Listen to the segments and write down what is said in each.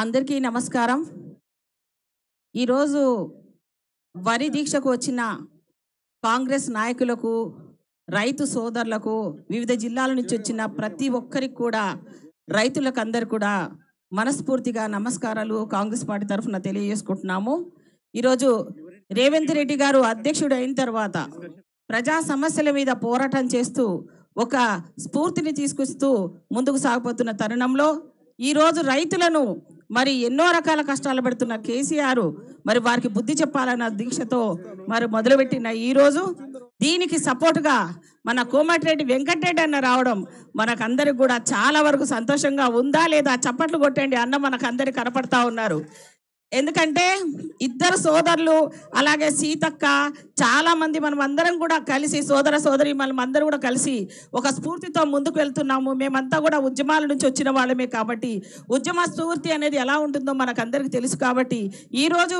అందరికీ నమస్కారం। ఈ రోజు వరి దీక్షకు వచ్చిన కాంగ్రెస్ నాయకులకు, రైతు సోదరులకు, వివిధ జిల్లాల నుంచి వచ్చిన ప్రతి ఒక్కరికి కూడా, రైతులకందరూ కూడా మనస్ఫూర్తిగా నమస్కారాలు కాంగ్రెస్ పార్టీ తరపున తెలియజేసుకుంటున్నాము। ఈ రోజు రేవంత్ రెడ్డి గారు అధ్యక్షుడు అయిన తర్వాత ప్రజా సమస్యల మీద పోరాటం చేస్తూ ఒక స్ఫూర్తిని తీసుకొస్తూ ముందుకు సాగిపోతున్న తరుణంలో ఈ రోజు రైతులను మరి ఎన్నో రకాల కష్టాలు పెడుతున్న కేసీఆర్ మరి వారికి బుద్ధి చెప్పాలన్న దీక్షతో మరి మొదలుపెట్టిన ఈ రోజు దీనికి సపోర్ట్గా మన కోమటిరెడ్డి వెంకటరెడ్డి అన్న రావడం మనకందరికి కూడా చాలా వరకు సంతోషంగా ఉందా లేదా చప్పట్లు కొట్టండి అన్న మనకందరికి కనపడతా ఉన్నారు। ఎందుకంటే ఇద్దరు సోదరులు, అలాగే సీతక్క, చాలా మంది మనం అందరం కూడా కలిసి సోదర సోదరి మనం అందరూ కూడా కలిసి ఒక స్ఫూర్తితో ముందుకు వెళ్తున్నాము। మేమంతా కూడా ఉద్యమాల నుంచి వచ్చిన వాళ్ళమే కాబట్టి ఉద్యమ స్ఫూర్తి అనేది ఎలా ఉంటుందో మనకందరికీ తెలుసు। కాబట్టి ఈరోజు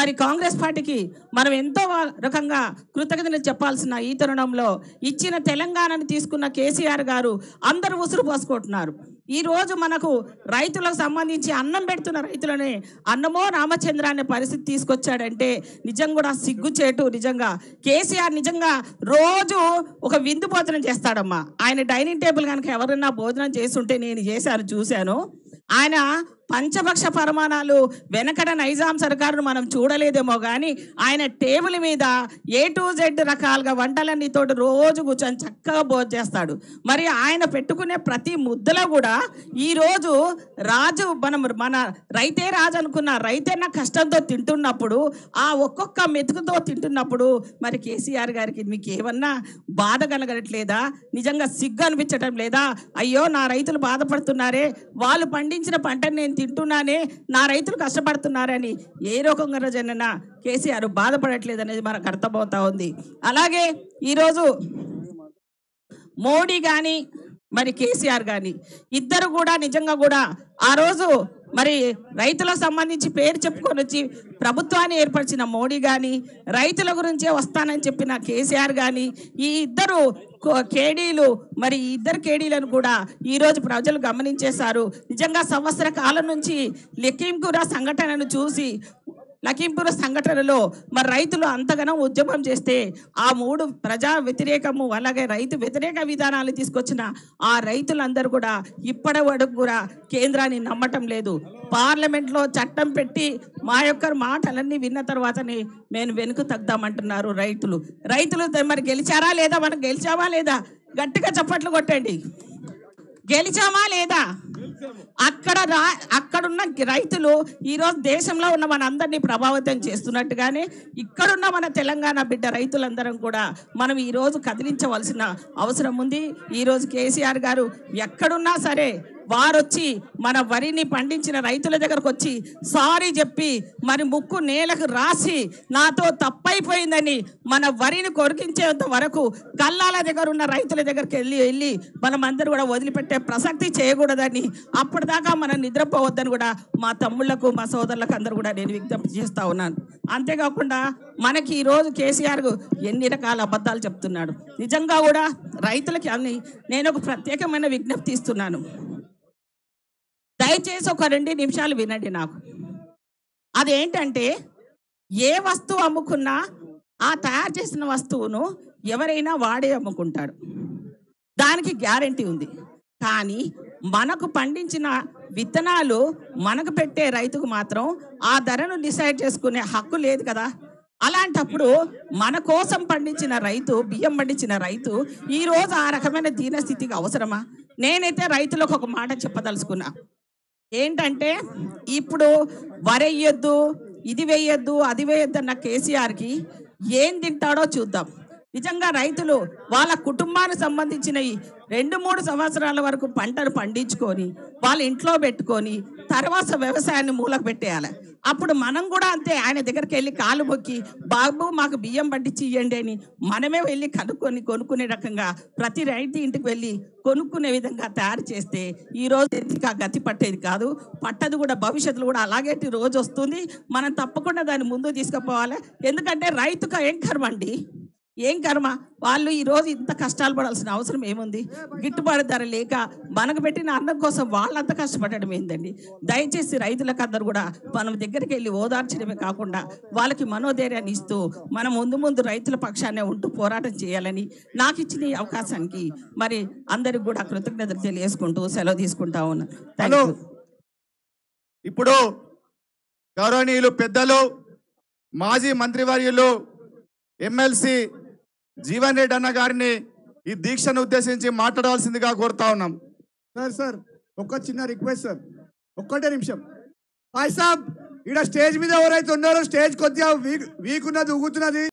మరి కాంగ్రెస్ పార్టీకి మనం ఎంతో రకంగా కృతజ్ఞతలు చెప్పాల్సిన ఈ తరుణంలో ఇచ్చిన తెలంగాణను తీసుకున్న కేసీఆర్ గారు అందరూ ఉసురు పోసుకుంటున్నారు। ఈరోజు మనకు రైతులకు సంబంధించి అన్నం పెడుతున్న రైతులనే అన్నమో రామచంద్ర అనే పరిస్థితి తీసుకొచ్చాడంటే నిజం కూడా సిగ్గుచేటు। నిజంగా కేసీఆర్ నిజంగా రోజు ఒక విందు భోజనం చేస్తాడమ్మా। ఆయన డైనింగ్ టేబుల్ కనుక ఎవరైనా భోజనం చేస్తుంటే నేను చేశాను, చూశాను, ఆయన పంచపక్ష పరిమాణాలు వెనకడ నైజాం సర్కారును మనం చూడలేదేమో కానీ ఆయన టేబుల్ మీద A to Z రకాలుగా వంటలన్నీతో రోజు కూర్చొని చక్కగా భోజనం చేస్తాడు। మరి ఆయన పెట్టుకునే ప్రతి ముద్దలో కూడా ఈరోజు రాజు మన రైతే రాజు అనుకున్న రైతన్న కష్టంతో తింటున్నప్పుడు, ఆ ఒక్కొక్క మెతుకుతో తింటున్నప్పుడు మరి కేసీఆర్ గారికి మీకు ఏమన్నా బాధ కలగట్లేదా? నిజంగా సిగ్గు అనిపించడం లేదా? అయ్యో నా రైతులు బాధపడుతున్నారే, వాళ్ళు పండించిన పంటను నేను తింటున్నానే, నా రైతులు కష్టపడుతున్నారని ఏ రకంగా జననా కేసీఆర్ బాధపడట్లేదు అనేది మనకు అర్థమవుతా ఉంది। అలాగే ఈరోజు మోడీ కానీ మరి కేసీఆర్ కానీ ఇద్దరు కూడా నిజంగా కూడా ఆ రోజు మరి రైతులకు సంబంధించి పేరు చెప్పుకొని వచ్చి ప్రభుత్వాన్ని ఏర్పరిచిన మోడీ కానీ, రైతుల గురించే వస్తానని చెప్పిన కేసీఆర్ కానీ, ఈ ఇద్దరు కేడీలు మరి ఇద్దరు కేడీలను కూడా ఈరోజు ప్రజలు గమనించేశారు। నిజంగా సంవత్సర కాలం నుంచి లెక్కింపుర సంఘటనను చూసి లఖింపూర్ సంఘటనలో మరి రైతులు అంతగానో ఉద్యమం చేస్తే ఆ మూడు ప్రజా వ్యతిరేకము, అలాగే రైతు వ్యతిరేక విధానాలు తీసుకొచ్చిన ఆ రైతులందరూ కూడా ఇప్పటి వరకు కూడా కేంద్రాన్ని నమ్మటం లేదు। పార్లమెంట్లో చట్టం పెట్టి మా యొక్క మాటలన్నీ విన్న తర్వాతనే మేము వెనుక తగ్గుదామంటున్నారు రైతులు। రైతులు మరి గెలిచారా లేదా? మనం గెలిచామా లేదా? గట్టిగా చప్పట్లు కొట్టండి, గెలిచామా లేదా? అక్కడున్న రైతులు ఈరోజు దేశంలో ఉన్న మనందరినీ ప్రభావితం చేస్తున్నట్టుగానే ఇక్కడున్న మన తెలంగాణ బిడ్డ రైతులందరం కూడా మనం ఈరోజు కదిలించవలసిన అవసరం ఉంది। ఈరోజు కేసీఆర్ గారు ఎక్కడున్నా సరే వారొచ్చి మన వరిని పండించిన రైతుల దగ్గరకు వచ్చి సారీ చెప్పి మరి ముక్కు నేలకు రాసి నాతో తప్పైపోయిందని మన వరిని కొరికించేంత వరకు కల్లాల దగ్గర ఉన్న రైతుల దగ్గరికి వెళ్ళి మనం అందరూ కూడా వదిలిపెట్టే ప్రసక్తి చేయకూడదని, అప్పటిదాకా మనం నిద్రపోవద్దని కూడా మా తమ్ముళ్లకు మా సోదరులకు అందరూ కూడా నేను విజ్ఞప్తి చేస్తూ ఉన్నాను। అంతేకాకుండా మనకి ఈరోజు కేసీఆర్ ఎన్ని రకాల అబద్ధాలు చెప్తున్నాడు। నిజంగా కూడా రైతులకి నేను ఒక ప్రత్యేకమైన విజ్ఞప్తి ఇస్తున్నాను, దయచేసి ఒక 2 నిమిషాలు వినండి నాకు। అదేంటంటే ఏ వస్తువు అమ్ముకున్నా ఆ తయారు చేసిన వస్తువును ఎవరైనా వాడే అమ్ముకుంటాడు, దానికి గ్యారంటీ ఉంది। కానీ మనకు పండించిన విత్తనాలు మనకు పెట్టే రైతుకు మాత్రం ఆ ధరను డిసైడ్ చేసుకునే హక్కు లేదు కదా। అలాంటప్పుడు మన కోసం పండించిన రైతు, బియ్యం పండించిన రైతు ఈరోజు ఆ రకమైన దీనస్థితికి అవసరమా? నేనైతే రైతులకు ఒక మాట చెప్పదలుచుకున్నా, ఏంటంటే ఇప్పుడు వరెయ్యొద్దు, ఇది వేయొద్దు, అది వేయొద్దు అన్న కేసీఆర్కి ఏం తింటాడో చూద్దాం। నిజంగా రైతులు వాళ్ళ కుటుంబానికి సంబంధించిన 2-3 సంవత్సరాల వరకు పంటను పండించుకొని వాళ్ళ ఇంట్లో పెట్టుకొని తర్వాత వ్యవసాయాన్ని మూలకు పెట్టేయాలి। అప్పుడు మనం కూడా అంతే ఆయన దగ్గరికి వెళ్ళి కాలు మొక్కి బాబు మాకు బియ్యం పట్టించి ఇవ్వండి అని మనమే వెళ్ళి కొనుక్కునే రకంగా ప్రతి రైతు ఇంటికి వెళ్ళి కొనుక్కునే విధంగా తయారు చేస్తే ఈరోజు ఎందుకు గతి పట్టేది కాదు, పట్టదు కూడా, భవిష్యత్తులో కూడా అలాగే రోజు వస్తుంది। మనం తప్పకుండా దాన్ని ముందు తీసుకుపోవాలి। ఎందుకంటే రైతుకు ఏం కర్మ అండి, ఏం కర్మ వాళ్ళు ఈ రోజు ఇంత కష్టాలు పడాల్సిన అవసరం ఏముంది గిట్టుబాటు ధర లేక మనకు పెట్టిన అన్నం కోసం వాళ్ళంత కష్టపడడం ఏందండి దయచేసి రైతులకు అందరూ కూడా మనం దగ్గరికి వెళ్లి ఓదార్చడమే కాకుండా వాళ్ళకి మనోధైర్యాన్ని ఇస్తూ మనం ముందు రైతుల పక్షానే ఉంటూ పోరాటం చేయాలని నాకు ఇచ్చిన ఈ అవకాశానికి మరి అందరికీ కూడా కృతజ్ఞతలు తెలియజేసుకుంటూ సెలవు తీసుకుంటా ఉన్నాను థాంక్యూ ఇప్పుడు గౌరవనీయులు పెద్దలు మాజీ మంత్రివర్యులు ఎమ్మెల్సీ జీవన్ రెడ్డి అన్న గారిని ఈ దీక్షను ఉద్దేశించి మాట్లాడాల్సిందిగా కోరుతా ఉన్నాం సార్ సార్ ఒక చిన్న రిక్వెస్ట్ సార్ ఒక్కటే నిమిషం భాయ్ సాబ్ ఈడ స్టేజ్ మీద ఎవరైతే ఉన్నారో స్టేజ్ కొద్దిగా వీక్ ఉన్నది ఊగుతున్నది